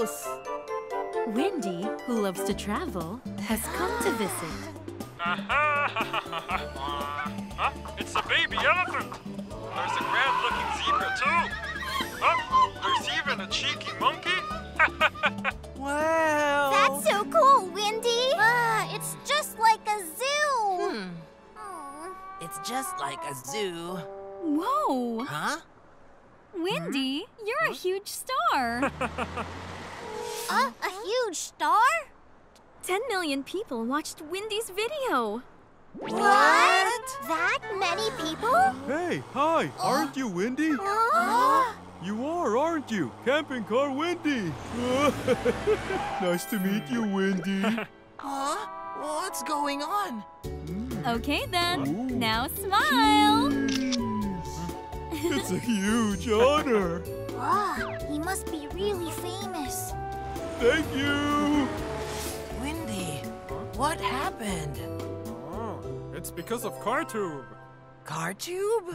else? Wendy, who loves to travel, has come to visit. Huh? It's a baby elephant. There's a grand-looking zebra, too. Oh, there's even a cheeky monkey. Wow. That's so cool, Wendy. It's just like a zoo. It's just like a zoo. Whoa. Huh? Wendy, you're a huge star. A huge star? 10 million people watched Wendy's video. What? That many people? Hey, hi. Aren't you Wendy? You are, aren't you? Camping car Wendy. Nice to meet you, Wendy. What's going on? Okay, then. Ooh. Now smile. It's a huge honor. Wow, he must be really famous. Thank you. Windy, what happened? It's because of CarTube. CarTube?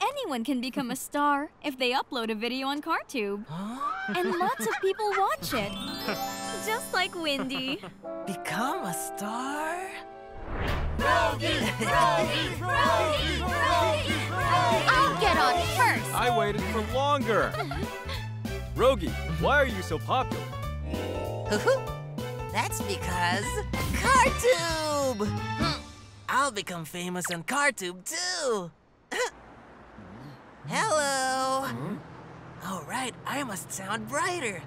Anyone can become a star if they upload a video on CarTube. And lots of people watch it. Just like Windy. Become a star? Rogi! Rogi! Rogi! Rogi! I'll get on first! I waited for longer! Rogi, why are you so popular? That's because... CarTube! I'll become famous on CarTube, too! Hello! All right, I must sound brighter.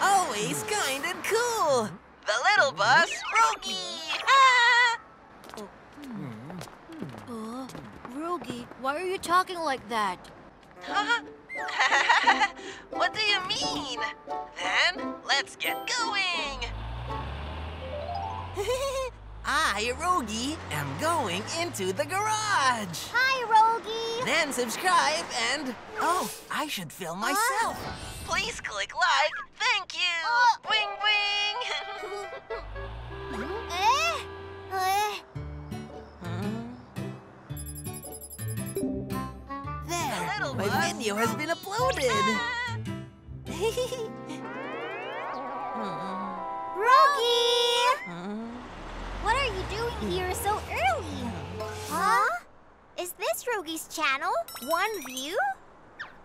Always kind and cool! The little bus, Rogi! Rogi, why are you talking like that? What do you mean? Then, let's get going! I, Rogi, am going into the garage! Hi, Rogi! Then subscribe and... Oh, I should film myself! Please click like, thank you! Wing, wing! There, my video has been uploaded! Rogi! What are you doing here so early? Is this Rogi's channel? One view?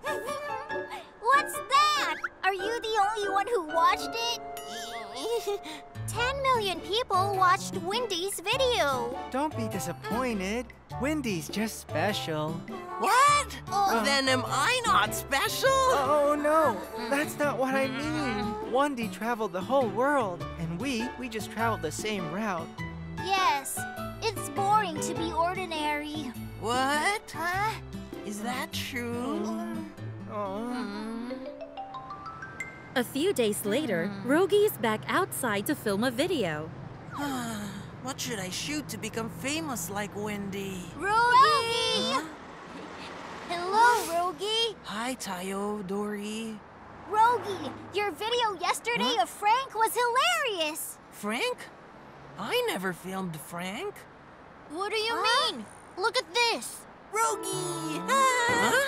What's that? Are you the only one who watched it? 10 million people watched Wendy's video. Don't be disappointed. Wendy's just special. What? Then am I not special? Oh, no. That's not what I mean. Wendy traveled the whole world, and we just traveled the same route. Yes. It's boring to be ordinary. What? Huh? Is that true? A few days later, Rogi is back outside to film a video. What should I shoot to become famous like Wendy? Rogi! Hello, Rogi! Hi, Tayo, Duri. Rogi, your video yesterday of Frank was hilarious! Frank? I never filmed Frank. What do you mean? Look at this! Rogi!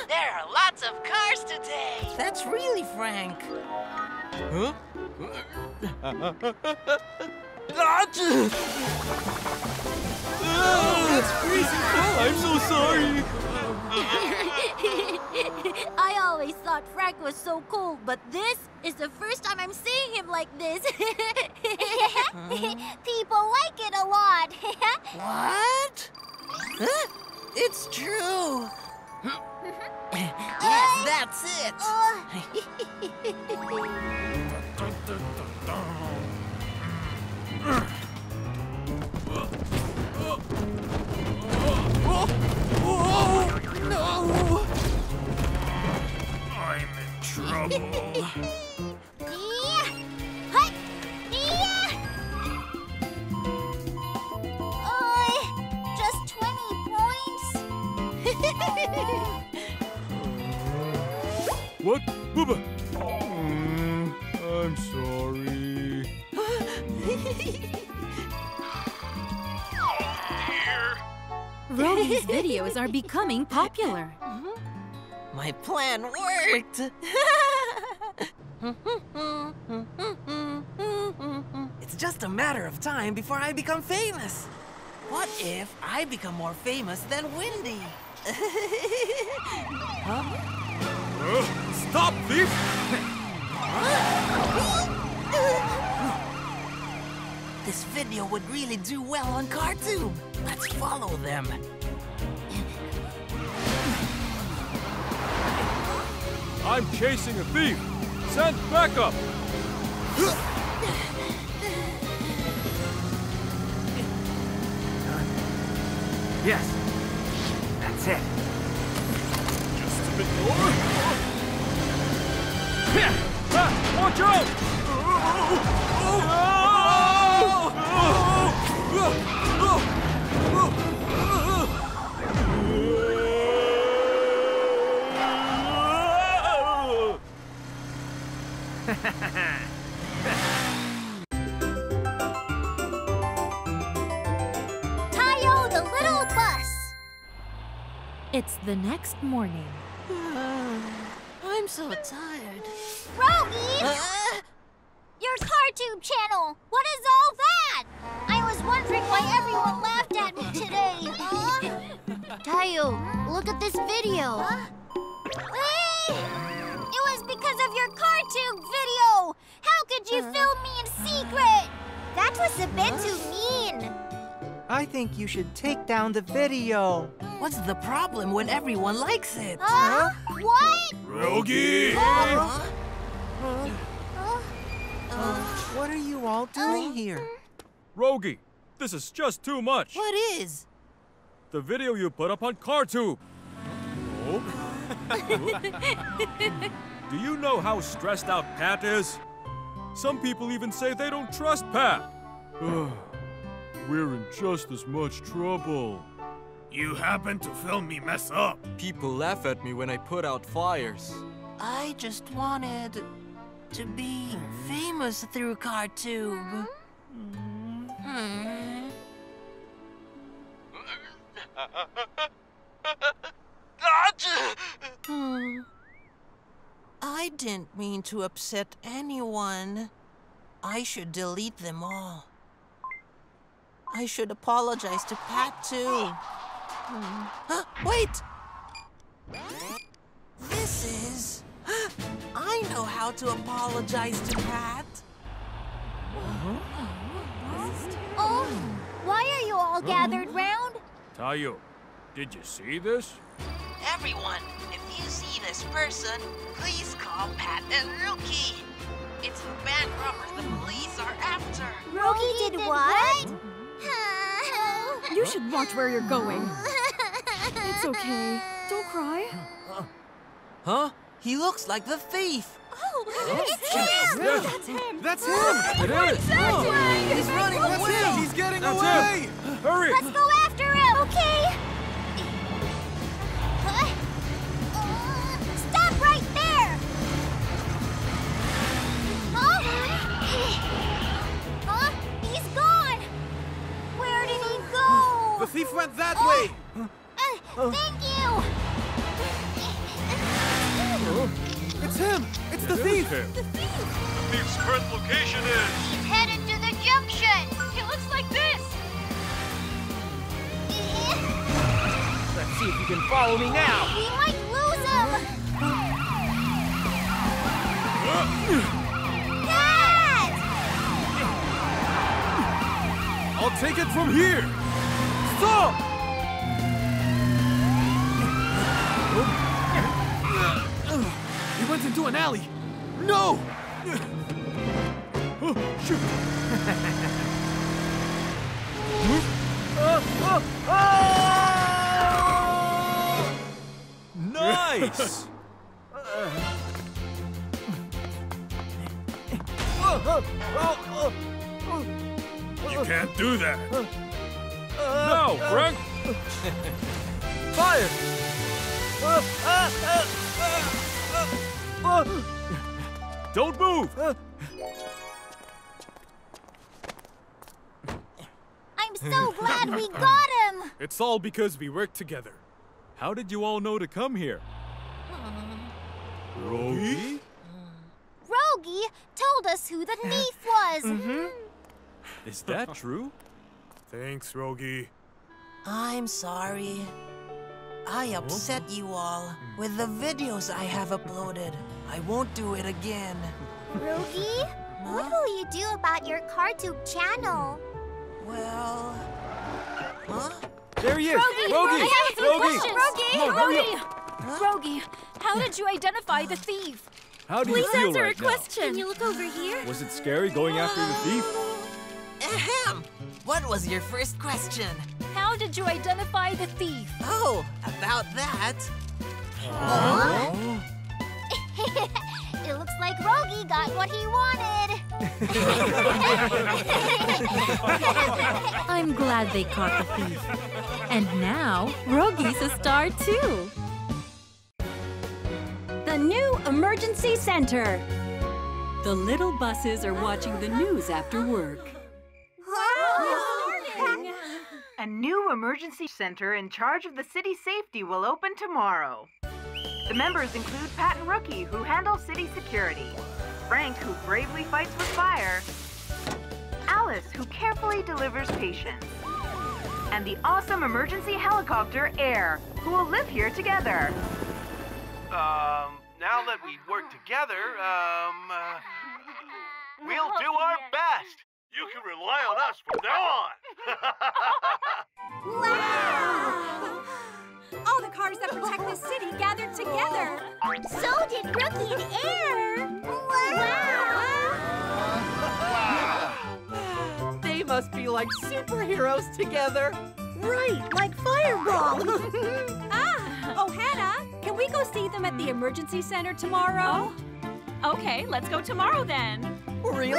There are lots of cars today! That's really Frank! Huh? Oh, that's crazy! I'm so sorry! I always thought Frank was so cool, but this is the first time I'm seeing him like this. People like it a lot. What? Huh? It's true! Yes, that's it! No! I'm in trouble. What? Booba! I'm sorry. Rogi's videos are becoming popular. My plan worked! It's just a matter of time before I become famous. What if I become more famous than Wendy? Huh? Stop this! This video would really do well on CarTube. Let's follow them. I'm chasing a thief. Send backup. Yes. That's it. Just a bit more. Watch out! Tayo, the little bus. It's the next morning. I'm so tired. Rogi! Your CarTube channel! What is all that? I was wondering why everyone laughed at me today. Tayo, look at this video. It was because of your CarTube video! How could you film me in secret? That was a bit too mean. I think you should take down the video. What's the problem when everyone likes it? What? Rogi! What are you all doing here? Rogi, this is just too much. What is? The video you put up on CarTube. Oh. Do you know how stressed out Pat is? Some people even say they don't trust Pat. We're in just as much trouble. You happen to film me mess up. People laugh at me when I put out fires. I just wanted to be famous through CarTube. I didn't mean to upset anyone. I should delete them all. I should apologize to Pat, too. Wait! This is... I know how to apologize to Pat. Oh, why are you all gathered round? Tayo, did you see this? Everyone, if you see this person, please call Pat and Rookie. It's the bad robbers the police are after. Rookie did what? You should watch where you're going. It's okay. Don't cry. Huh? He looks like the thief. Oh, it's him! That's him! That's him! It is! He's running away! He's getting away! Hurry! Let's go after him! Okay! Stop right there! He's gone! Where did he go? The thief went that way! Thank you! It's him! It's the thief! The thief's current location is... He's headed to the junction! It looks like this! Let's see if you can follow me now! We might lose him! Dad! I'll take it from here! Stop! He went into an alley! No! Oh, shoot! Nice! You can't do that. No, Frank. Fire! Don't move. I'm so glad we got him. It's all because we worked together. How did you all know to come here? Rogi? Rogi told us who the thief was. Is that true? Thanks, Rogi. I'm sorry. I upset you all with the videos I have uploaded. I won't do it again. Rogi, what will you do about your CarTube channel? Well... There he is! Rogi! Rogi! I have a question! Rogi! Rogi! How did you identify the thief? How do you feel right now? Please answer a question! Can you look over here? Was it scary going after the thief? Ahem! What was your first question? How did you identify the thief? Oh, about that... It looks like Rogi got what he wanted. I'm glad they caught the thief. And now, Rogi's a star too. The new emergency center. The little buses are watching the news after work. A new emergency center in charge of the city safety will open tomorrow. The members include Pat and Rookie, who handle city security, Frank, who bravely fights with fire, Alice, who carefully delivers patients, and the awesome emergency helicopter, Air, who will live here together. Now that we work together, we'll do our best. You can rely on us from now on. Wow! All the cars that protect the city gathered together. So did Rookie and Air. Wow! They must be like superheroes together. Right, like Fireball. Oh, Hannah, can we go see them at the emergency center tomorrow? Oh? Okay, let's go tomorrow then. Really?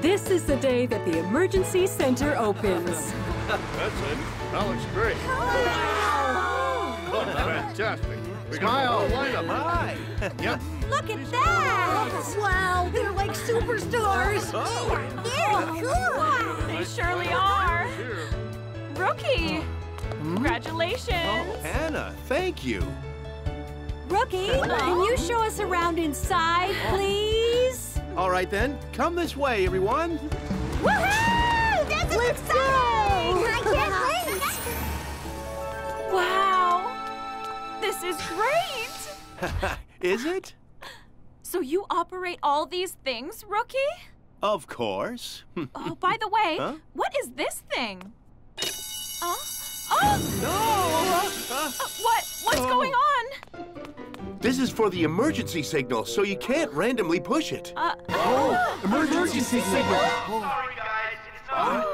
This is the day that the emergency center opens. That's it. That looks great. Wow! Oh, fantastic. Smile. Line Yep. Look at that! Wow, they're like superstars. They're cool. They surely are. Rookie, congratulations. Oh, Hannah, thank you. Rookie, can you show us around inside, please? All right then, come this way, everyone. Woohoo! That's exciting! I can't wait! Wow! This is great! Is it? So you operate all these things, Rookie? Of course. Oh, by the way, what is this thing? What's going on? This is for the emergency signal, so you can't randomly push it. Emergency signal! Sorry, guys, it's not...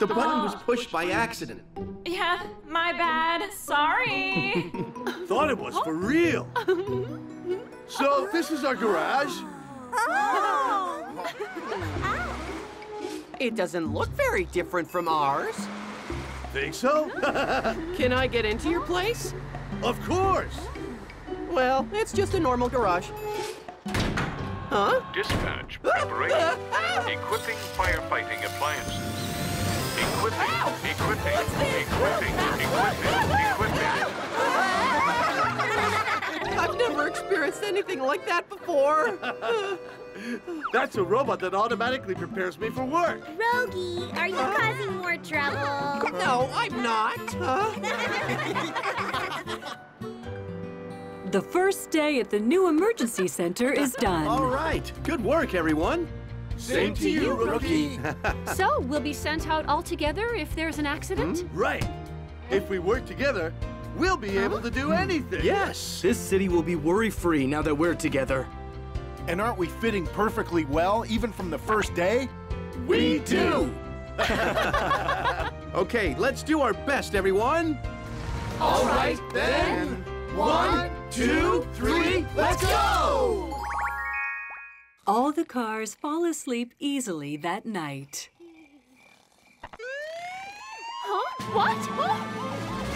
The button was pushed by accident. Yeah, my bad. Sorry. Thought it was for real. So, this is our garage. It doesn't look very different from ours. Think so? Can I get into your place? Of course. Well, it's just a normal garage. Dispatch preparation. Equipping firefighting appliances. Equipping. I've never experienced anything like that before. That's a robot that automatically prepares me for work. Rogi, are you causing more trouble? No, I'm not. The first day at the new emergency center is done. All right. Good work, everyone. Same to you, Rookie. So, we'll be sent out all together if there's an accident? Right. If we work together, we'll be able to do anything. Yes. This city will be worry-free now that we're together. And aren't we fitting perfectly well, even from the first day? We do. Okay, let's do our best, everyone. All right, then. 1, 2, 3, let's go! All the cars fall asleep easily that night. Huh? What? Huh?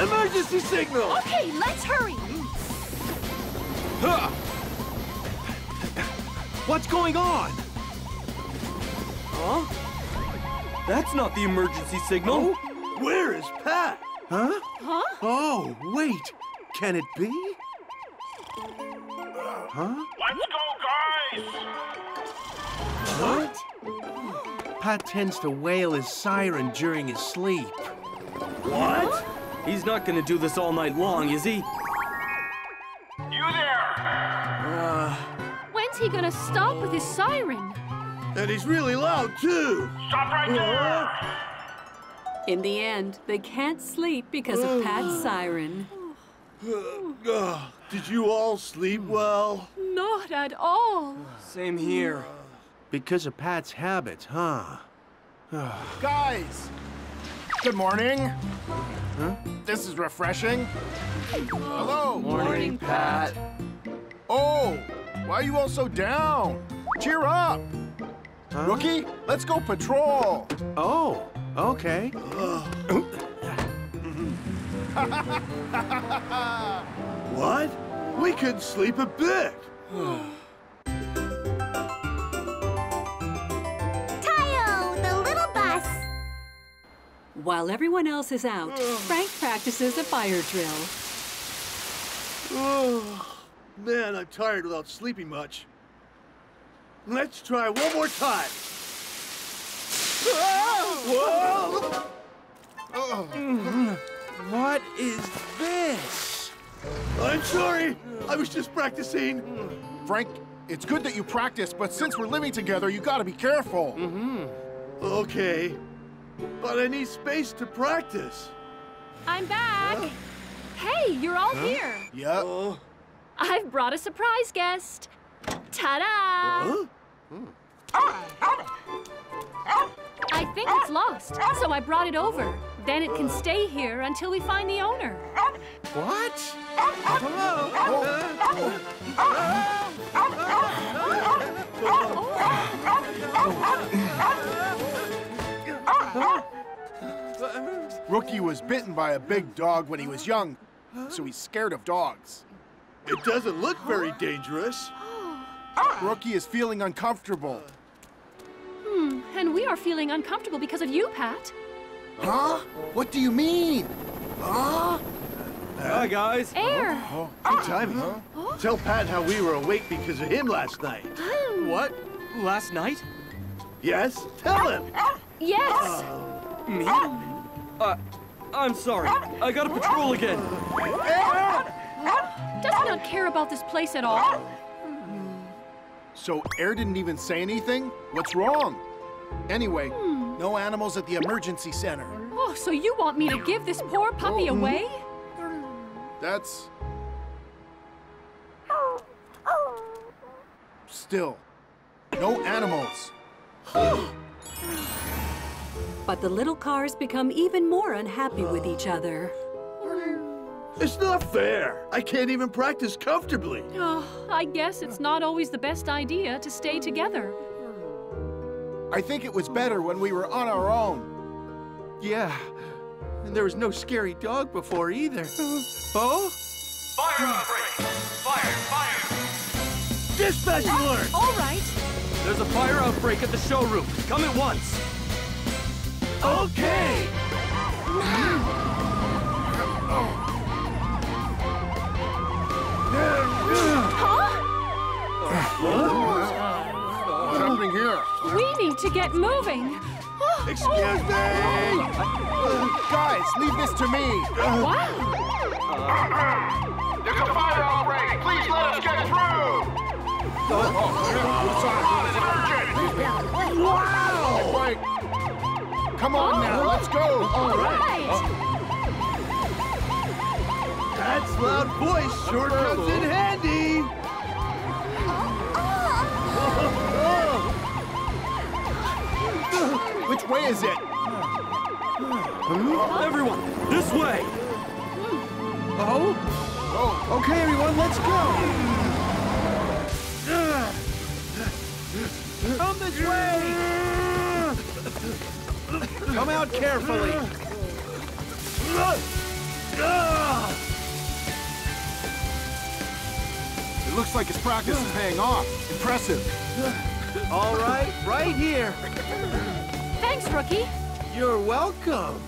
Emergency signal! Okay, let's hurry! What's going on? Huh? That's not the emergency signal. Where is Pat? Huh? Huh? Oh, wait. Can it be? Huh? Let's go, guys! What? Pat tends to wail his siren during his sleep. What? Huh? He's not gonna do this all night long, is he? You there! When's he gonna stop with his siren? And he's really loud, too! Stop right there! In the end, they can't sleep because of Pat's siren. Did you all sleep well? Not at all. Same here. Because of Pat's habits, huh? Guys! Good morning. Huh? This is refreshing. Hello. Morning, Pat. Oh, why are you all so down? Cheer up. Huh? Rookie, let's go patrol. Oh. Okay. What? We could sleep a bit. Tayo, the little bus. While everyone else is out, Frank practices a fire drill. Oh, man, I'm tired without sleeping much. Let's try one more time. Whoa! What is this? I'm sorry. I was just practicing. Frank, it's good that you practice, but since we're living together, you gotta be careful. Okay. But I need space to practice. I'm back. Hey, you're all here. Yep. I've brought a surprise guest. Ta-da! I think it's lost, so I brought it over. Then it can stay here until we find the owner. What? Hello? Rookie was bitten by a big dog when he was young, so he's scared of dogs. It doesn't look very dangerous. Rookie is feeling uncomfortable. And we are feeling uncomfortable because of you, Pat. Huh? What do you mean? Huh? Hi, guys. Air. Good timing. Tell Pat how we were awake because of him last night. What? Last night? Yes. Tell him. Yes. Me? I'm sorry. I gotta patrol again. Air! Does he not care about this place at all? So Air didn't even say anything? What's wrong? Anyway, no animals at the emergency center. Oh, so you want me to give this poor puppy away? That's... Still, no animals. But the little cars become even more unhappy with each other. It's not fair. I can't even practice comfortably. Oh, I guess it's not always the best idea to stay together. I think it was better when we were on our own. Yeah, and there was no scary dog before either. Oh? Fire outbreak! Fire! Fire! Dispatch alert! All right. There's a fire outbreak at the showroom. Come at once. Okay. Huh? What's happening here? We need to get moving. Excuse me! Guys, leave this to me. What? There's a fire outbreak. Please let us get through. Wow! Right. Come on now, let's go. All right. That's loud voice sure comes in handy. Which way is it? Everyone, this way. Oh, okay, everyone, let's go. Come this way. Come out carefully. Looks like his practice is paying off. Impressive. All right, right here. Thanks, Rookie. You're welcome.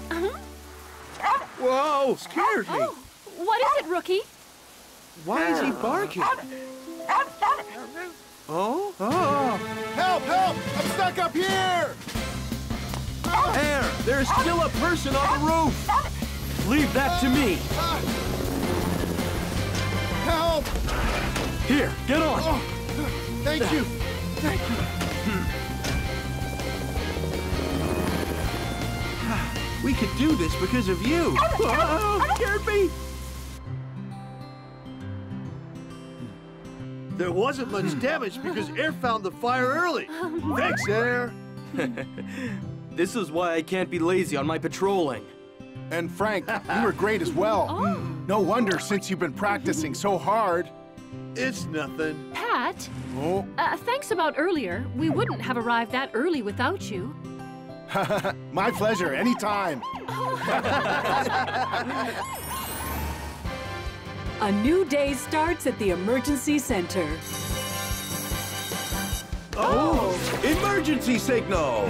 Whoa, scared me. Oh, what is it, Rookie? Why is he barking? Oh? Oh. Help, help! I'm stuck up here! Air, there's still a person on the roof! Leave that to me. Help! Here, get on. Oh, thank you. Thank you. We could do this because of you. Oh, scared me. There wasn't much damage because Air found the fire early. Thanks, Air. This is why I can't be lazy on my patrolling. And Frank, you were great as well. Oh. No wonder since you've been practicing so hard. It's nothing. Pat, thanks about earlier. We wouldn't have arrived that early without you. My pleasure, anytime. A new day starts at the emergency center. Oh! Emergency signal!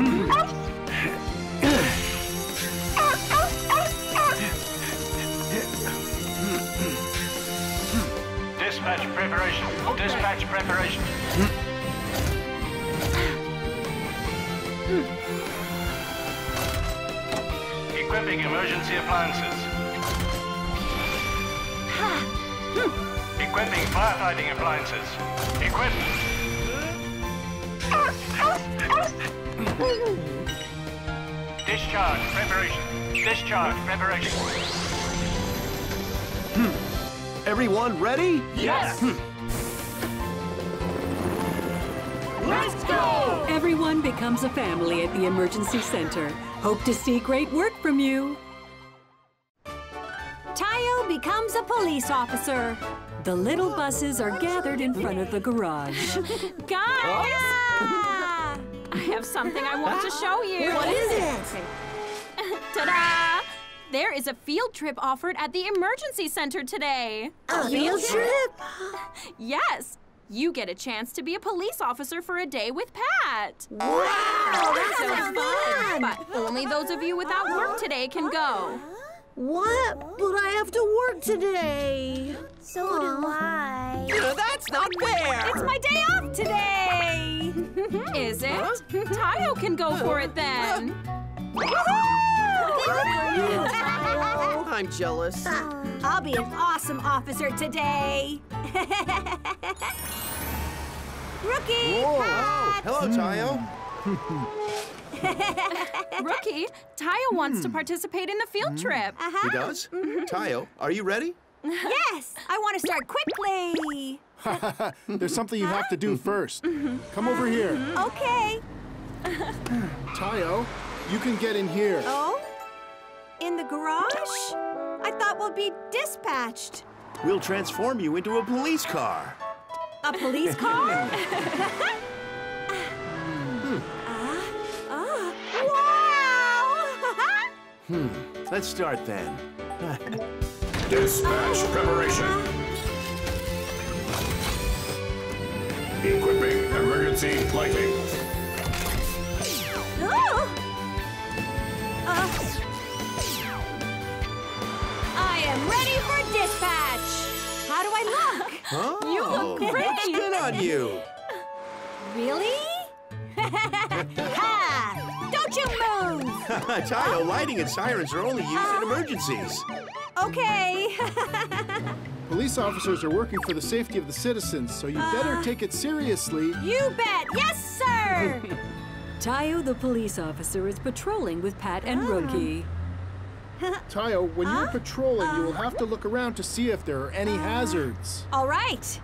Dispatch preparation. Okay. Dispatch preparation. Equipping emergency appliances. Equipping firefighting appliances. Equipped. Discharge preparation. Discharge preparation. Everyone ready? Yes! Let's go! Everyone becomes a family at the emergency center. Hope to see great work from you. Tayo becomes a police officer. The little buses are gathered in front of the garage. Guys! Oh. I have something I want to show you. What is it? Ta-da! There is a field trip offered at the emergency center today. A field trip? Yes. You get a chance to be a police officer for a day with Pat. Wow! That's so fun! But only those of you without work today can go. What? But I have to work today. So do I. That's not fair! It's my day off today! Is it? Tayo can go for it then. I'm jealous. I'll be an awesome officer today. Rookie! Pat. Hello, Tayo. Rookie, Tayo wants to participate in the field trip. He does? Tayo, are you ready? Yes! I want to start quickly! There's something you have to do first. Come over here. Okay. Tayo, you can get in here. Oh? In the garage? I thought we'll be dispatched. We'll transform you into a police car. A police car? Wow! Let's start then. Dispatch preparation. Equipping emergency lighting. I am ready for dispatch. How do I look? You look great. Looks good on you. Really? Ha! Don't you move! Tayo, lighting and sirens are only used in emergencies. Okay. Police officers are working for the safety of the citizens, so you better take it seriously. You bet. Yes, sir. Tayo, the police officer, is patrolling with Pat and Rogi. Tayo, when you're patrolling, you will have to look around to see if there are any hazards. All right.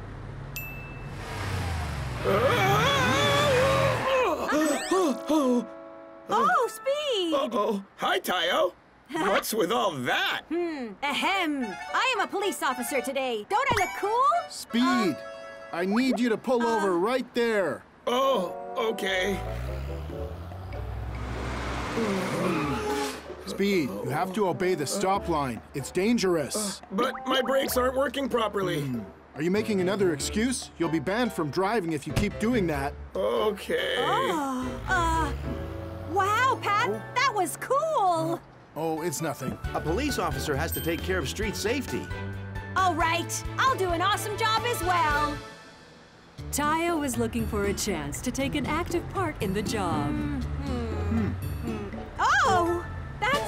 Oh, Speed! Uh-oh. Hi, Tayo. What's with all that? Ahem. I am a police officer today. Don't I look cool? Speed, I need you to pull over right there. Oh, okay. Speed, you have to obey the stop line. It's dangerous. But my brakes aren't working properly. Are you making another excuse? You'll be banned from driving if you keep doing that. Okay. Wow, Pat, that was cool. Oh, it's nothing. A police officer has to take care of street safety. All right, I'll do an awesome job as well. Tayo was looking for a chance to take an active part in the job. Oh, that's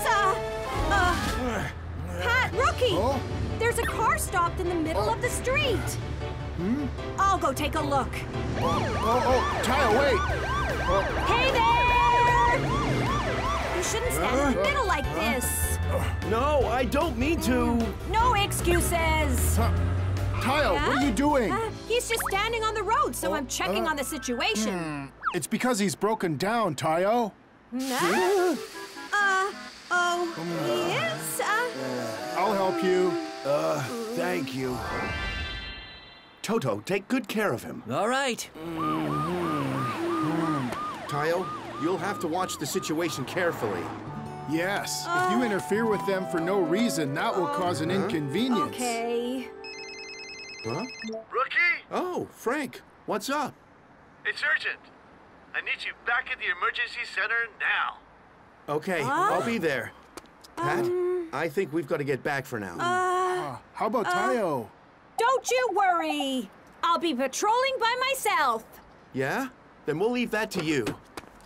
Pat, Rookie! Oh? There's a car stopped in the middle of the street. I'll go take a look. Tayo, wait! Hey there! You shouldn't stand in the middle like this. No, I don't mean to. No excuses. Tayo, what are you doing? He's just standing on the road, so I'm checking on the situation. It's because he's broken down, Tayo. I'll help you. Thank you. Toto, take good care of him. All right. Tayo, you'll have to watch the situation carefully. Yes. If you interfere with them for no reason, that will cause an inconvenience. Okay. Rookie? Oh, Frank. What's up? It's urgent. I need you back at the emergency center now. Okay, I'll be there. Pat, I think we've got to get back for now. How about Tayo? Don't you worry. I'll be patrolling by myself. Yeah? Then we'll leave that to you.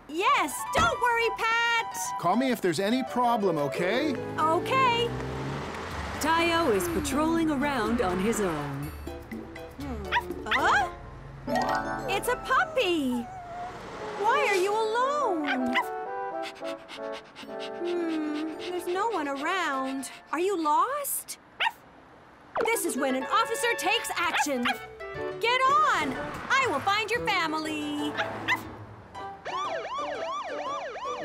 Yes, don't worry, Pat. Call me if there's any problem, okay? Okay. Tayo is patrolling around on his own. It's a puppy. Why are you alone? There's no one around. Are you lost? This is when an officer takes action. Get on! I will find your family.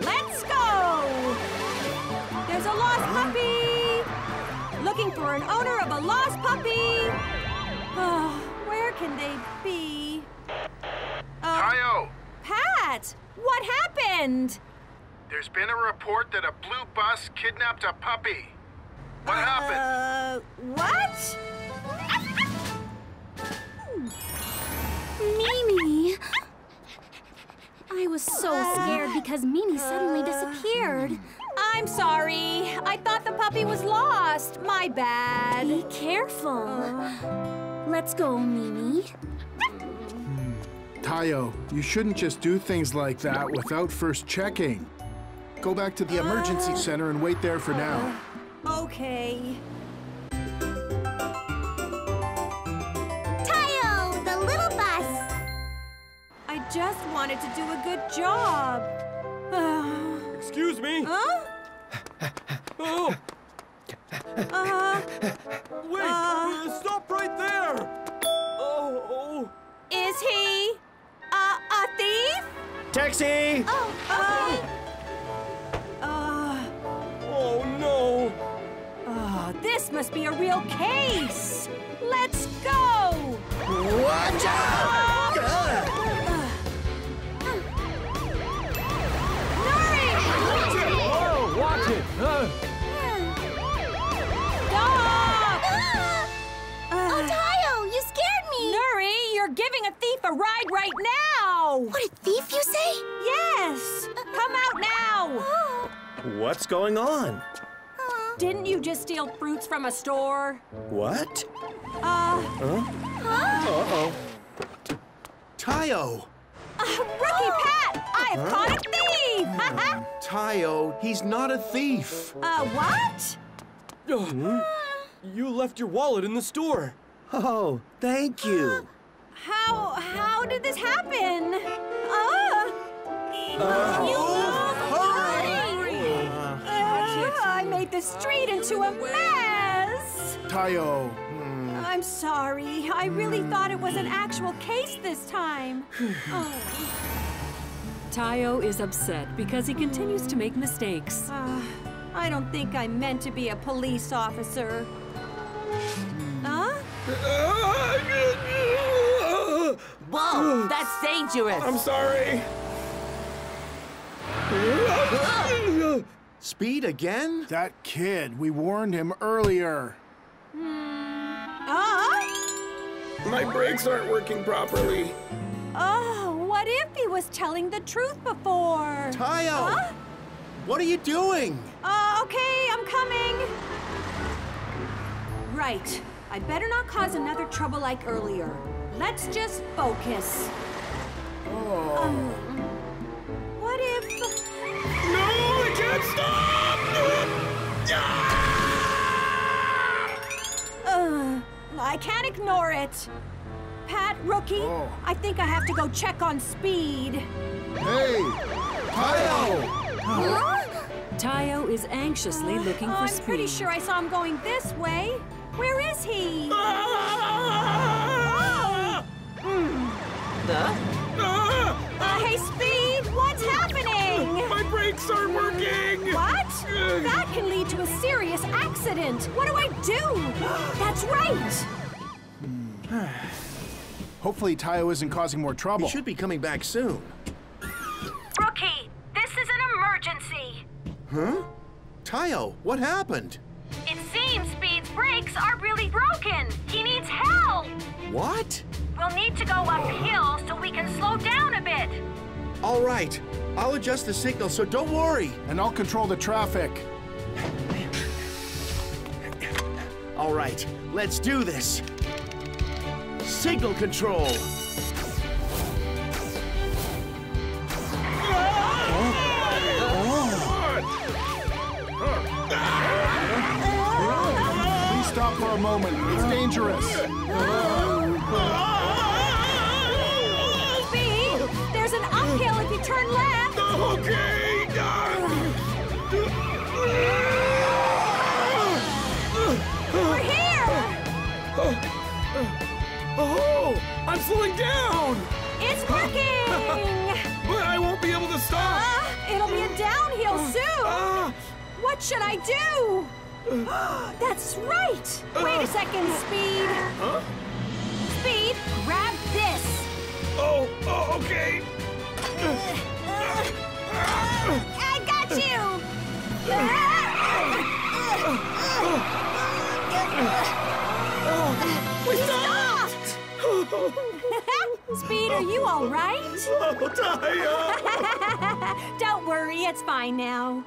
Let's go! There's a lost puppy! Looking for an owner of a lost puppy! Where can they be? Tayo! Pat, what happened? There's been a report that a blue bus kidnapped a puppy. What happened? What? Mimi! I was so scared because Mimi suddenly disappeared. I'm sorry. I thought the puppy was lost. My bad. Be careful. Let's go, Mimi. Tayo, you shouldn't just do things like that without first checking. Go back to the emergency center and wait there for now. Okay. Tayo, the little bus! I just wanted to do a good job. Excuse me? Huh? Wait! Stop right there! Is he a thief? Taxi! Oh, okay. Oh, no. This must be a real case. Let's go! Watch out! Nuri! Watch it! Oh, watch it! Stop! Tayo, you scared me! Nuri! You're giving a thief a ride right now! What, a thief, you say? Yes! Come out now! What's going on? Didn't you just steal fruits from a store? What? Tayo! Rookie Pat! I have caught a thief! Tayo, he's not a thief! What? You left your wallet in the store. Oh, thank you. How did this happen? I made the street into a mess! Tayo! I'm sorry. I really thought it was an actual case this time. Tayo is upset because he continues to make mistakes. I don't think I meant to be a police officer. Whoa, that's dangerous! I'm sorry! Speed again? That kid, we warned him earlier. My brakes aren't working properly. What if he was telling the truth before? Tayo! What are you doing? Okay, I'm coming. Right. I better not cause another trouble like earlier. Let's just focus. Oh. What if... No, I can't stop! I can't ignore it. Pat, Rookie, oh. I think I have to go check on Speed. Hey, Tayo! Huh? Tayo is anxiously looking for Speed. I'm pretty sure I saw him going this way. Where is he? Ah! Oh! Hey, Speed, what's happening? My brakes aren't working. What? That can lead to a serious accident. What do I do? That's right. Hopefully Tayo isn't causing more trouble. He should be coming back soon. Rookie, this is an emergency. Huh? Tayo, what happened? It seems Speed's brakes are really broken. He needs help. What? We'll need to go uphill so we can slow down a bit. All right. I'll adjust the signal, so don't worry. And I'll control the traffic. All right. Let's do this. Signal control. Please stop for a moment. It's dangerous. Speed, there's an uphill if you turn left. Okay. We're here. Oh, I'm slowing down. It's working. But I won't be able to stop. It'll be a downhill soon. What should I do? That's right! Wait a second, Speed! Huh? Speed, grab this! Oh, okay! I got you! We stopped! Speed, are you all right? Oh, Tayo! Don't worry, it's fine now.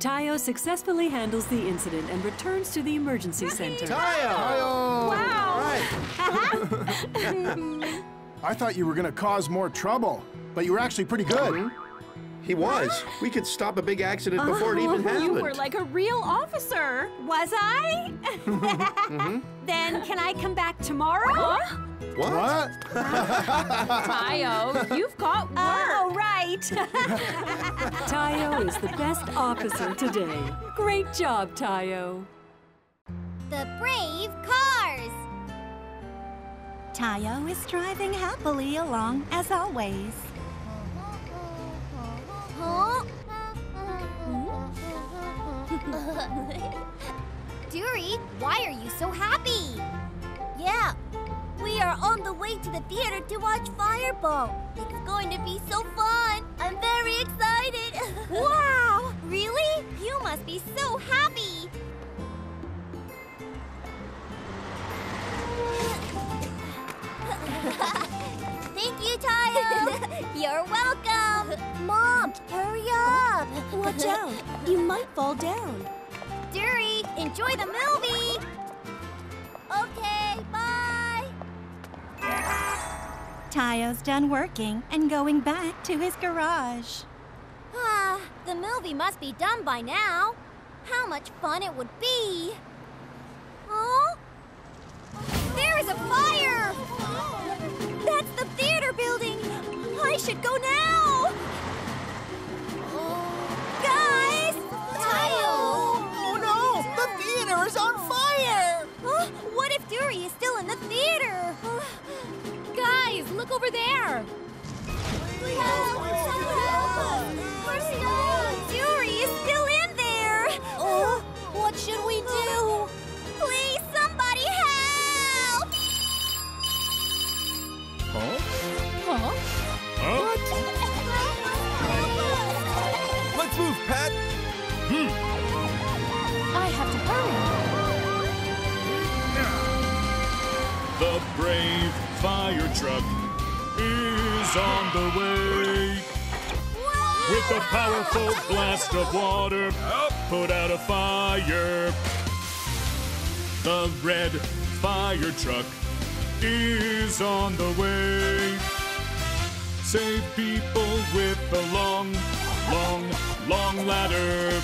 Tayo successfully handles the incident and returns to the emergency center. Tayo! Wow! All right. I thought you were going to cause more trouble, but you were actually pretty good. He was. We could stop a big accident before it even happened. You were like a real officer. Was I? Then can I come back tomorrow? Huh? What? Tayo, you've got work. Oh, right. Tayo is the best officer today. Great job, Tayo. The brave cars. Tayo is driving happily along as always. Duri, why are you so happy? Yeah, we are on the way to the theater to watch Fireball. It's going to be so fun. I'm very excited. Wow, really? You must be so happy. Thank you, Tayo. You're welcome. Mom, hurry up. Watch out. You might fall down. Duri, enjoy the movie. Okay, bye. Tayo's done working and going back to his garage. Ah, the movie must be done by now. How much fun it would be. Oh, there is a fire. That's the theater building. I should go now. Guys, Tayo. The theater is on fire! What if Duri is still in the theater? Guys, look over there! Duri is still in there! What should we do? Please, somebody help! Huh? Huh? What? Let's move, Pat! I have to hurry. The brave fire truck is on the way. Whoa! With a powerful blast of water, put out a fire. The red fire truck is on the way. Save people with the long ladder.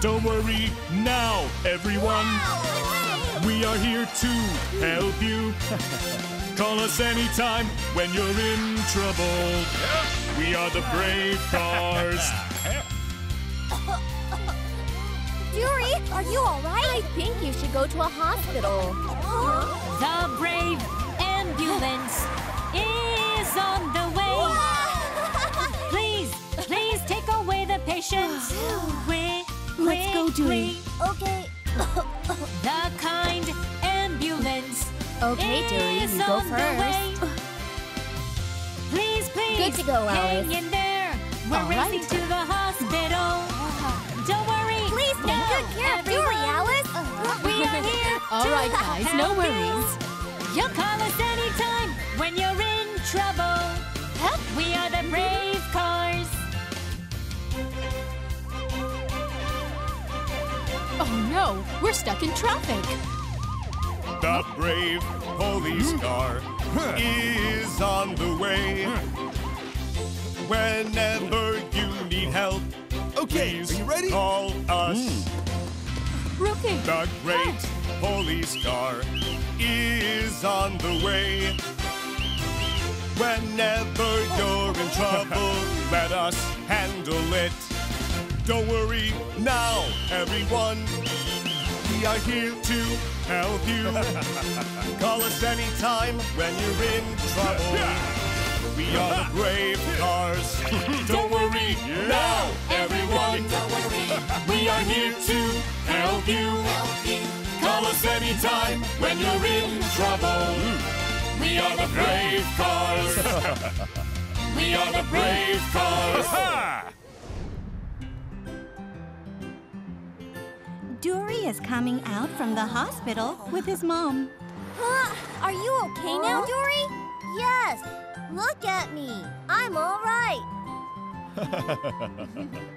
Don't worry now, everyone. We are here to help you. Call us anytime when you're in trouble. We are the brave cars. Duri, are you all right? I think you should go to a hospital. The brave ambulance is on the way. Please take away the patients. Let's go, Duri. Okay. The kind ambulance. Okay, Duri, you go first. Please. Good to go, Alice. Hang in there. We're racing to the hospital. Don't worry. Please take good care of Duri, Alice. We are here. All right, guys, no worries. You'll call us anytime when you're in trouble. We are the brave cars. Oh no, we're stuck in traffic. The brave police car is on the way. Whenever you need help, please call us. Rookie. The great police car is on the way. Whenever you're in trouble, let us handle it. Don't worry now, everyone. We are here to help you. Call us anytime when you're in trouble. We are the brave cars. Don't worry now, everyone. We are here to help you. Call us anytime when you're in trouble. We are the brave cars. We are the brave cars. Duri is coming out from the hospital with his mom. Are you okay now, Duri? Yes. Look at me. I'm all right.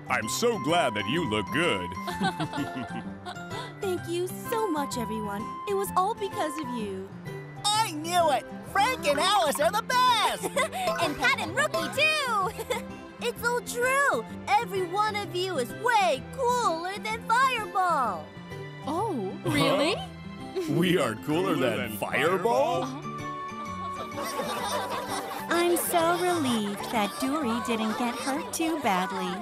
I'm so glad that you look good. Thank you so much, everyone. It was all because of you. I knew it. Frank and Alice are the best. And Pat and Rookie, too. It's all true! Every one of you is way cooler than Fireball! Oh, really? We are cooler than Fireball? I'm so relieved that Duri didn't get hurt too badly.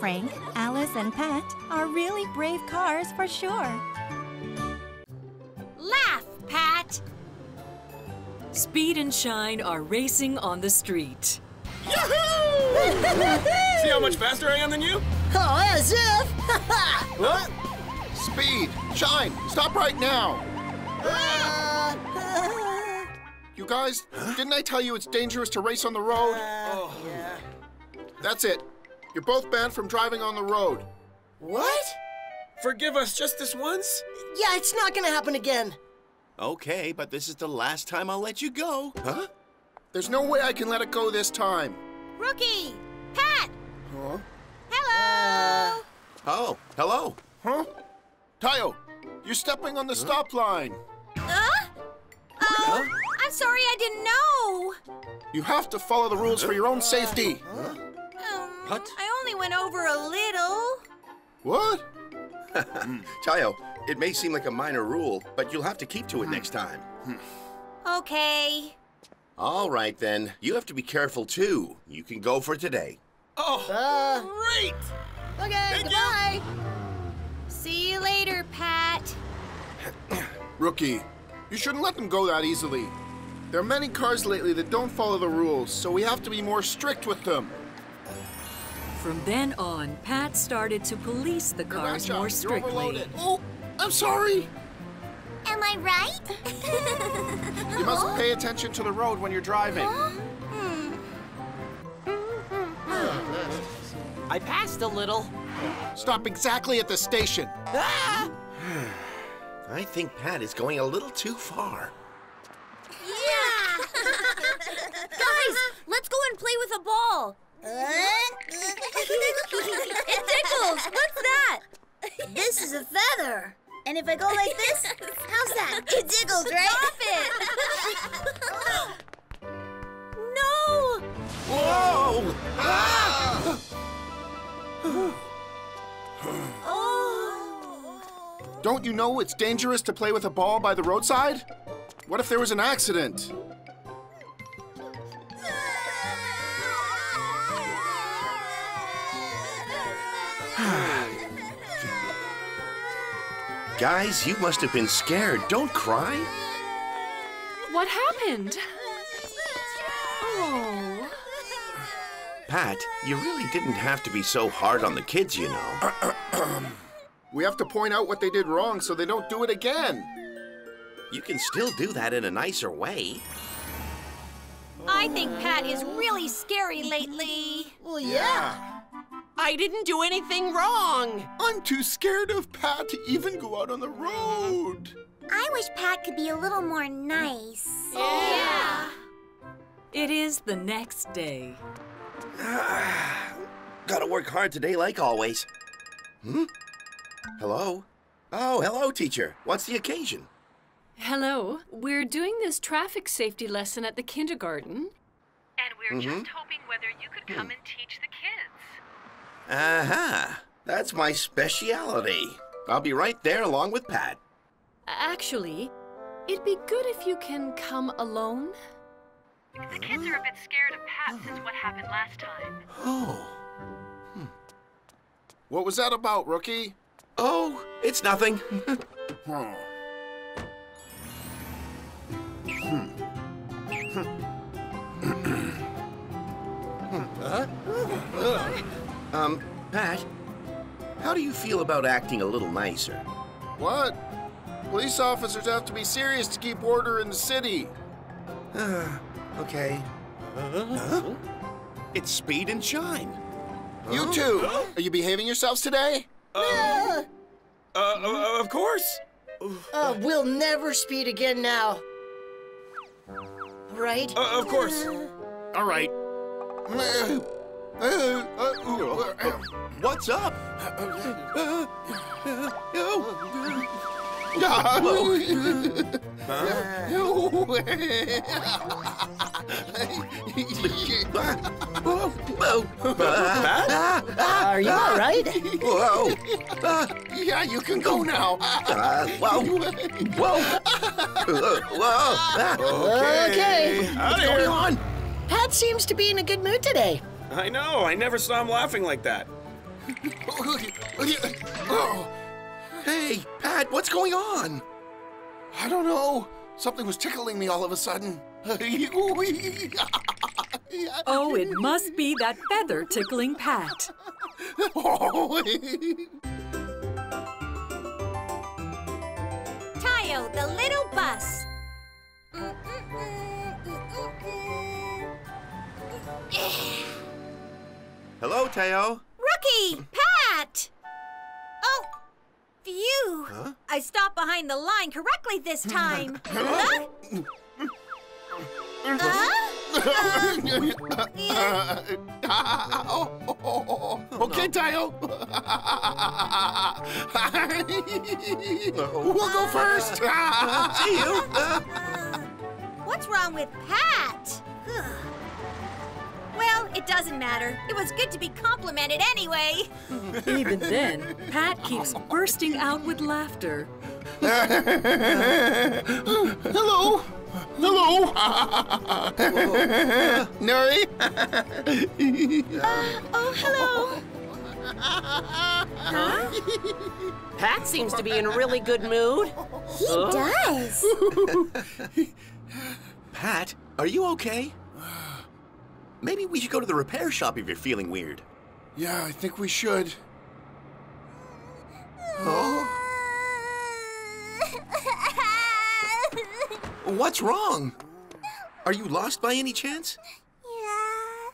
Frank, Alice, and Pat are really brave cars for sure. Laugh, Pat! Speed and Shine are racing on the street. Yahoo! See how much faster I am than you? Oh, as if! What? Speed! Shine! Stop right now! You guys, didn't I tell you it's dangerous to race on the road? Yeah. That's it. You're both banned from driving on the road. What? Forgive us just this once? Yeah, it's not gonna happen again. Okay, but this is the last time I'll let you go. Huh? There's no way I can let it go this time. Rookie! Pat! Huh? Hello! Oh, hello. Huh? Tayo, you're stepping on the stop line. Oh, I'm sorry, I didn't know. You have to follow the rules for your own safety. What? I only went over a little. What? Tayo, it may seem like a minor rule, but you'll have to keep to it next time. Okay. All right, then. You have to be careful, too. You can go for today. Oh, great! Okay, Thank you. See you later, Pat. Rookie, you shouldn't let them go that easily. There are many cars lately that don't follow the rules, so we have to be more strict with them. From then on, Pat started to police the cars more strictly. You're overloaded. Oh, I'm sorry. Am I right? You must pay attention to the road when you're driving. I passed a little. Stop exactly at the station. I think Pat is going a little too far. Yeah! Guys, let's go and play with a ball. this is a feather. And if I go like this, how's that? It jiggles, right? Stop it! No! Whoa! Ah! Oh. Don't you know it's dangerous to play with a ball by the roadside? What if there was an accident? Guys, you must have been scared. Don't cry. What happened? Oh. Pat, you really didn't have to be so hard on the kids, you know. We have to point out what they did wrong so they don't do it again. You can still do that in a nicer way. I think Pat is really scary lately. Well, yeah. I didn't do anything wrong! I'm too scared of Pat to even go out on the road! I wish Pat could be a little more nice. Yeah! It is the next day. Gotta work hard today like always. Hmm? Hello? Oh, hello, teacher. What's the occasion? Hello. We're doing this traffic safety lesson at the kindergarten. And we're just hoping whether you could come and teach the kids. Uh-huh. That's my specialty. I'll be right there along with Pat. Actually, it'd be good if you can come alone. The kids are a bit scared of Pat since what happened last time. Oh. What was that about, Rookie? Oh, it's nothing. Pat, how do you feel about acting a little nicer? What? Police officers have to be serious to keep order in the city. Okay. It's Speed and Shine. You two, are you behaving yourselves today? Of course. We'll never speed again now. Right? Of course. All right. What's up? Are you all right? Whoa. Yeah, you can go now. Whoa. Whoa. Whoa. Okay. What's going on? Pat seems to be in a good mood today. I know, I never saw him laughing like that. Hey, Pat, what's going on? I don't know. Something was tickling me all of a sudden. Oh, it must be that feather tickling Pat. Tayo, the little bus. Hello, Tayo. Rookie! Pat! Oh, phew. Huh? I stopped behind the line correctly this time. Huh? Okay, Tayo. We'll go first. See you. What's wrong with Pat? Well, it doesn't matter. It was good to be complimented anyway. Even then, Pat keeps bursting out with laughter. Hello. Hello. Nuri? Oh, hello. Huh? Pat seems to be in a really good mood. He does. Pat, are you okay? Maybe we should go to the repair shop if you're feeling weird. Yeah, I think we should. Oh? What's wrong? Are you lost by any chance? Yeah.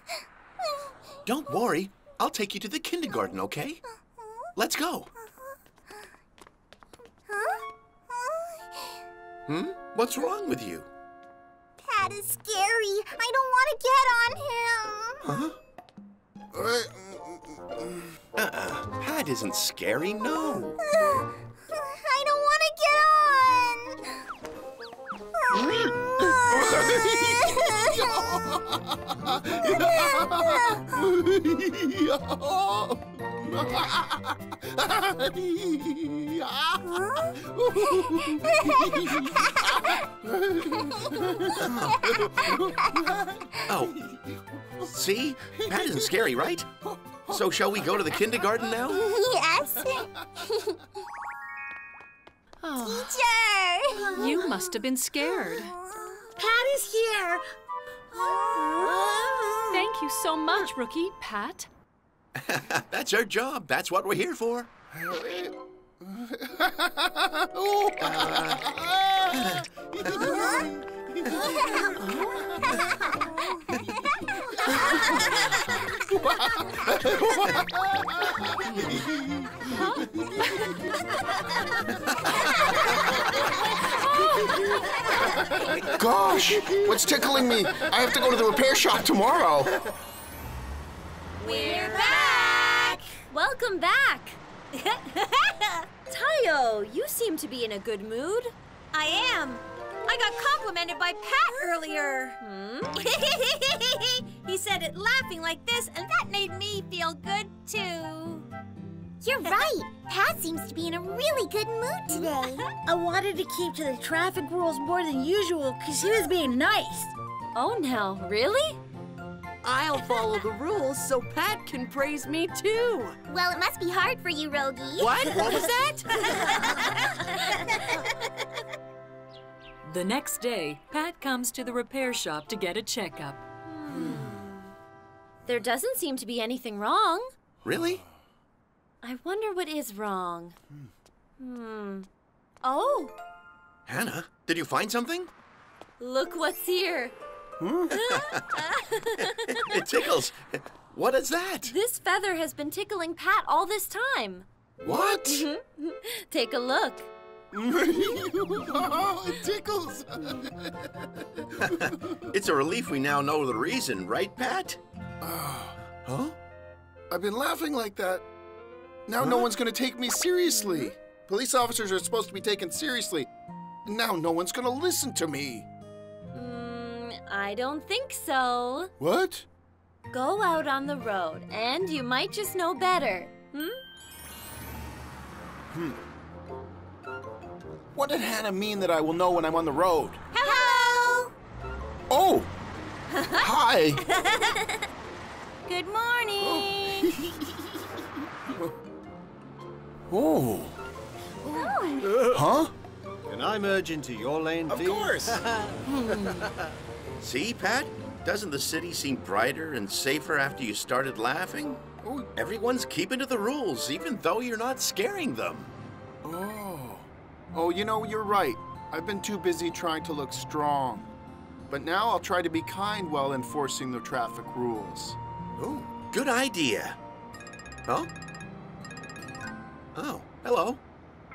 Don't worry. I'll take you to the kindergarten, okay? Let's go. What's wrong with you? Pat is scary. I don't want to get on him. Huh? Pat isn't scary, no. I don't want to get on. Oh, see? That isn't scary, right? So shall we go to the kindergarten now? Yes. Teacher! You must have been scared. Pat is here. Thank you so much, Rookie. Pat. That's our job. That's what we're here for. Gosh, what's tickling me? I have to go to the repair shop tomorrow. We're back! Welcome back! Tayo, you seem to be in a good mood. I am. I got complimented by Pat earlier. Hmm? He said it laughing like this, and that made me feel good, too. You're right. Pat seems to be in a really good mood today. I wanted to keep to the traffic rules more than usual because he was being nice. Oh, no. Really? I'll follow the rules so Pat can praise me, too. Well, it must be hard for you, Rogi. What? What was that? The next day, Pat comes to the repair shop to get a checkup. There doesn't seem to be anything wrong. Really? I wonder what is wrong. Oh! Hannah, did you find something? Look what's here. It tickles. What is that? This feather has been tickling Pat all this time. What? Take a look. Oh, it tickles. It's a relief we now know the reason, right, Pat? Huh? I've been laughing like that. Now no one's going to take me seriously. Police officers are supposed to be taken seriously. Now no one's going to listen to me. I don't think so. What? Go out on the road, and you might just know better. What did Hannah mean that I will know when I'm on the road? Hello! Oh! Hi! Good morning! Oh. Huh? Can I merge into your lane, please? Of course! See, Pat? Doesn't the city seem brighter and safer after you started laughing? Oh. Everyone's keeping to the rules, even though you're not scaring them. Oh, you know, you're right. I've been too busy trying to look strong. But now I'll try to be kind while enforcing the traffic rules. Oh, good idea. Huh? Oh, hello.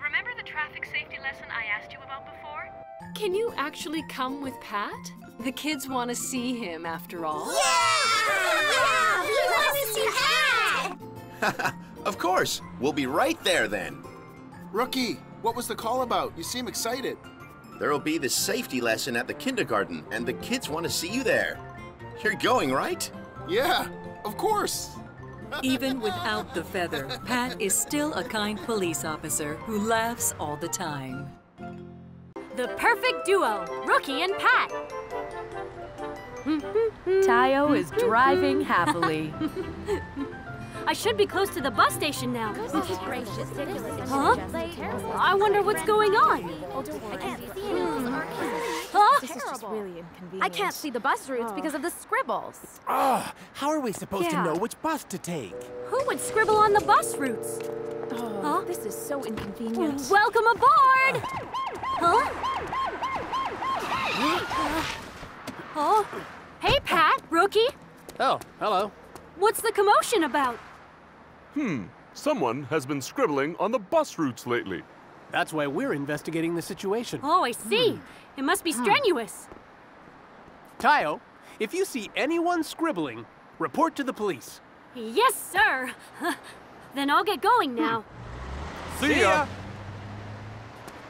Remember the traffic safety lesson I asked you about before? Can you actually come with Pat? The kids want to see him, after all. Yeah! We want to see Pat! Of course. We'll be right there, then. Rookie, what was the call about? You seem excited. There'll be the safety lesson at the kindergarten, and the kids want to see you there. You're going, right? Yeah, of course. Even without the feather, Pat is still a kind police officer who laughs all the time. The perfect duo, Rookie and Pat. Tayo is driving happily. I should be close to the bus station now. Huh? I wonder what's going on. I can't see the bus routes because of the scribbles. How are we supposed to know which bus to take? Who would scribble on the bus routes? Huh? This is so inconvenient. Welcome aboard! Huh? Oh. Hey, Pat, Rookie. Oh, hello. What's the commotion about? Someone has been scribbling on the bus routes lately. That's why we're investigating the situation. Oh, I see. It must be strenuous. Tayo, if you see anyone scribbling, report to the police. Yes, sir. Then I'll get going now. See ya!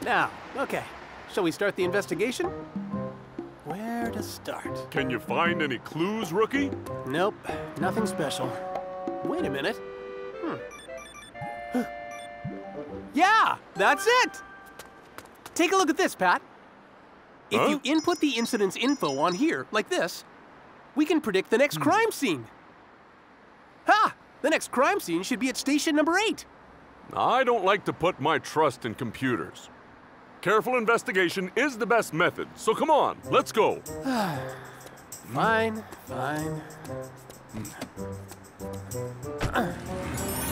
Now, okay. Shall we start the investigation? Where to start? Can you find any clues, Rookie? Nope. Nothing special. Wait a minute. Yeah! That's it! Take a look at this, Pat. If you input the incident's info on here, like this, we can predict the next crime scene. Ha! The next crime scene should be at station number 8. I don't like to put my trust in computers. Careful investigation is the best method, so come on, let's go. Fine, fine.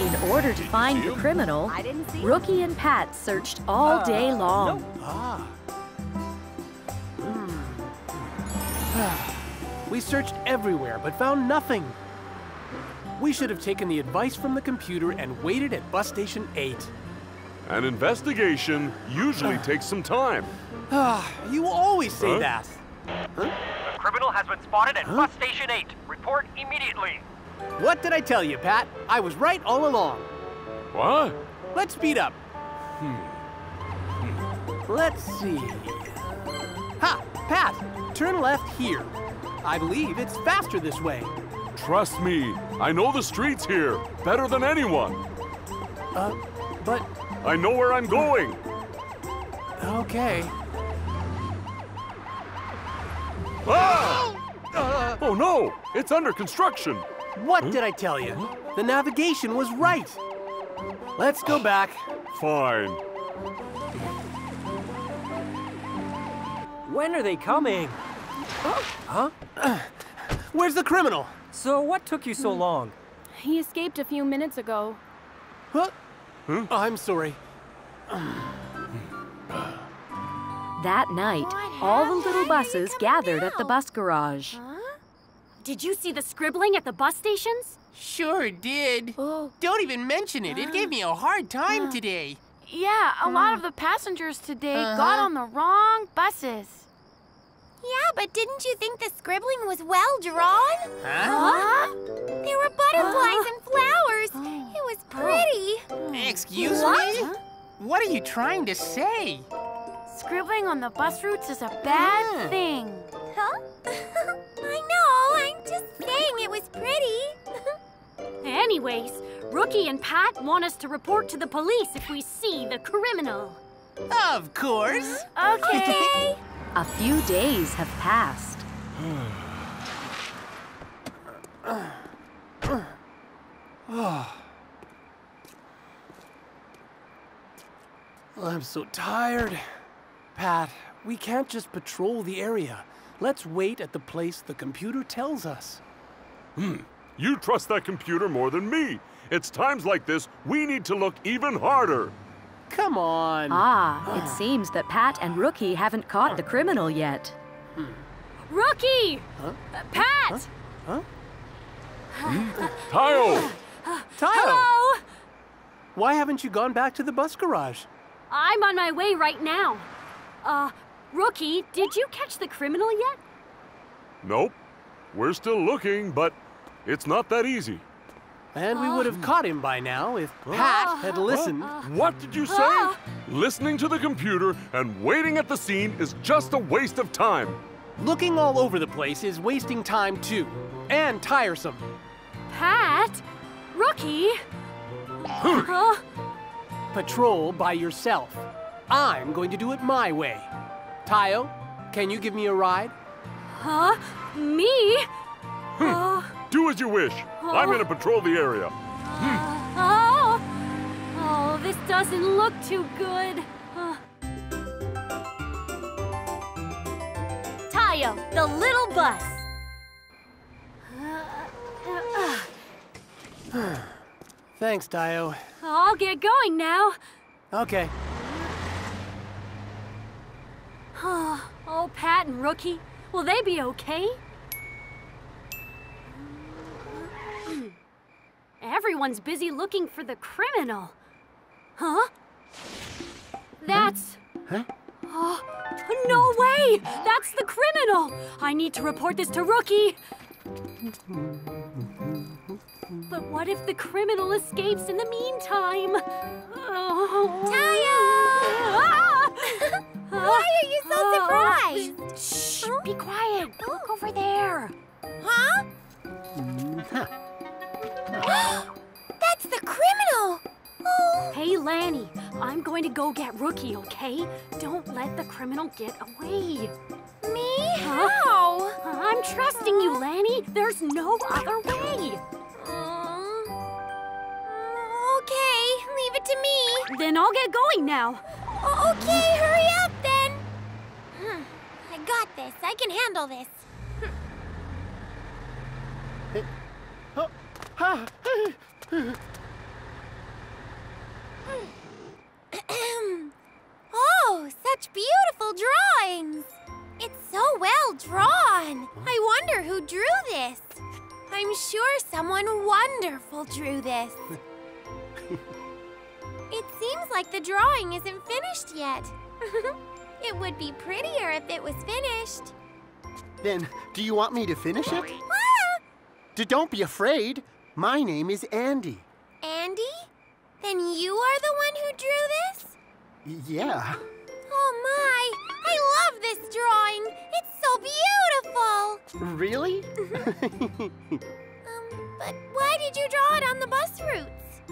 In order to find the criminal, Rookie and Pat searched all day long. We searched everywhere, but found nothing. We should have taken the advice from the computer and waited at bus station 8. An investigation usually takes some time. You always say that. The criminal has been spotted at bus station 8. Report immediately. What did I tell you, Pat? I was right all along. What? Let's speed up. Let's see. Ha! Pat, turn left here. I believe it's faster this way. Trust me, I know the streets here better than anyone. But... I know where I'm going. Okay. Ah! Oh no, it's under construction. What did I tell you? The navigation was right. Let's go back. Fine. When are they coming? Where's the criminal? So what took you so long? He escaped a few minutes ago. I'm sorry. That night, all the little buses gathered at the bus garage. Did you see the scribbling at the bus stations? Sure did. Don't even mention it. It gave me a hard time today. Yeah, a lot of the passengers today got on the wrong buses. Yeah, but didn't you think the scribbling was well drawn? There were butterflies and flowers. It was pretty. Excuse me? What are you trying to say? Scribbling on the bus routes is a bad thing. I know. I'm just saying it was pretty. Anyways, Rookie and Pat want us to report to the police if we see the criminal. Of course. Okay. A few days have passed. I'm so tired. Pat, we can't just patrol the area. Let's wait at the place the computer tells us. You trust that computer more than me. It's times like this we need to look even harder. Come on. It seems that Pat and Rookie haven't caught the criminal yet. Rookie! Pat! Tayo! Hello! Why haven't you gone back to the bus garage? I'm on my way right now. Rookie, did you catch the criminal yet? Nope. We're still looking, but it's not that easy. And we would have caught him by now if Pat had listened. What did you say? Listening to the computer and waiting at the scene is just a waste of time. Looking all over the place is wasting time too, and tiresome. Pat? Rookie? Patrol by yourself. I'm going to do it my way. Tayo, can you give me a ride? Me? Do as you wish. I'm going to patrol the area. Oh, this doesn't look too good. Tayo, the little bus. Thanks, Tayo. I'll get going now. Okay. Oh, Pat and Rookie, will they be okay? Everyone's busy looking for the criminal. That's... no way! That's the criminal! I need to report this to Rookie! But what if the criminal escapes in the meantime? Oh. Tayo! Why are you so surprised? Shh! Huh? Be quiet! Oh. Look over there! Huh? That's the criminal! Oh. Hey, Lani, I'm going to go get Rookie, okay? Don't let the criminal get away. Me? Huh? How? I'm trusting you, Lani. There's no other way. Okay, leave it to me. Then I'll get going now. Okay, hurry up then. I got this. I can handle this. Oh, such beautiful drawings! It's so well drawn! I wonder who drew this. I'm sure someone wonderful drew this. It seems like the drawing isn't finished yet. It would be prettier if it was finished. Then, do you want me to finish it? Don't be afraid. My name is Andy. Andy? Then you are the one who drew this? Yeah. Oh my! I love this drawing! It's so beautiful! Really? But why did you draw it on the bus routes?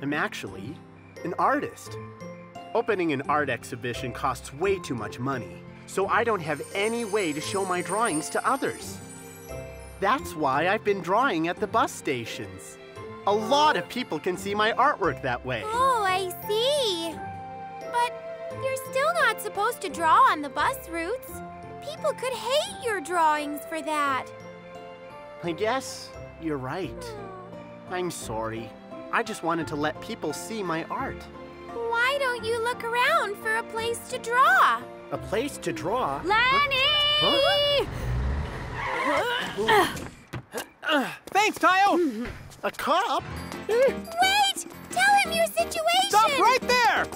I'm actually an artist. Opening an art exhibition costs way too much money, so I don't have any way to show my drawings to others. That's why I've been drawing at the bus stations. A lot of people can see my artwork that way. Oh, I see. But you're still not supposed to draw on the bus routes. People could hate your drawings for that. I guess you're right. I'm sorry. I just wanted to let people see my art. Why don't you look around for a place to draw? A place to draw? Lani! Huh? Thanks, Tayo! A cop? Wait! Tell him your situation! Stop right there!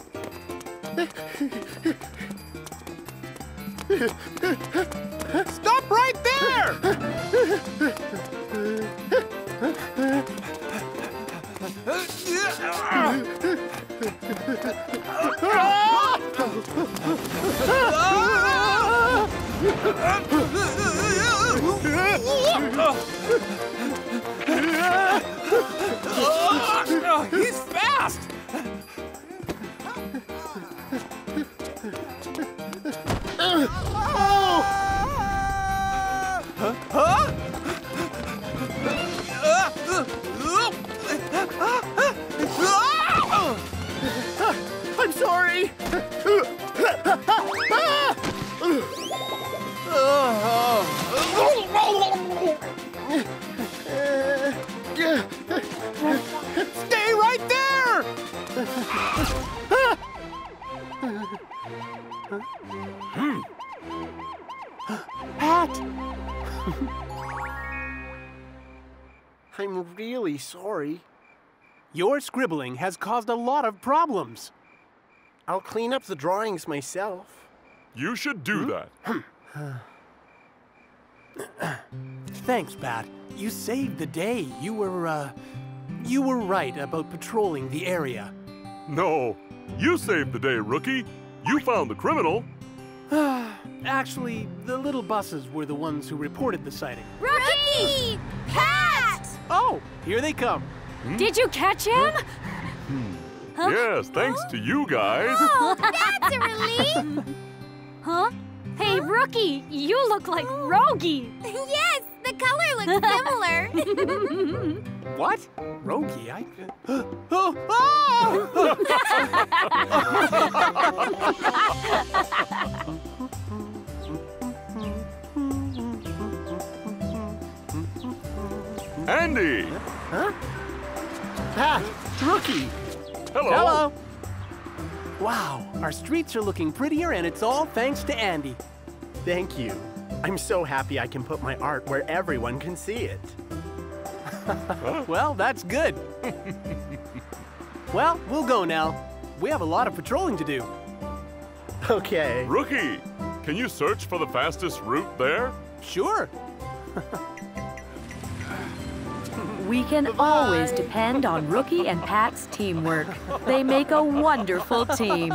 Stop right there! He's fast! I'm sorry! Stay right there! Pat! I'm really sorry. Your scribbling has caused a lot of problems. I'll clean up the drawings myself. You should do that. Thanks, Pat. You saved the day. You were right about patrolling the area. No, you saved the day, Rookie. You found the criminal. Actually, the little buses were the ones who reported the sighting. Rookie! Pat! Oh, here they come. Did you catch him? Huh? Yes, thanks to you guys. Oh, that's a relief. Huh? Hey, Rookie, you look like Rogi. Yes, the color looks similar. What? Rogi? Andy! Huh? Pat, Rookie! Hello! Hello! Wow, our streets are looking prettier, and it's all thanks to Andy. Thank you. I'm so happy I can put my art where everyone can see it. Well, that's good. Well, we'll go now. We have a lot of patrolling to do. Okay. Rookie, can you search for the fastest route there? Sure. We can always depend on Rookie and Pat's teamwork. They make a wonderful team.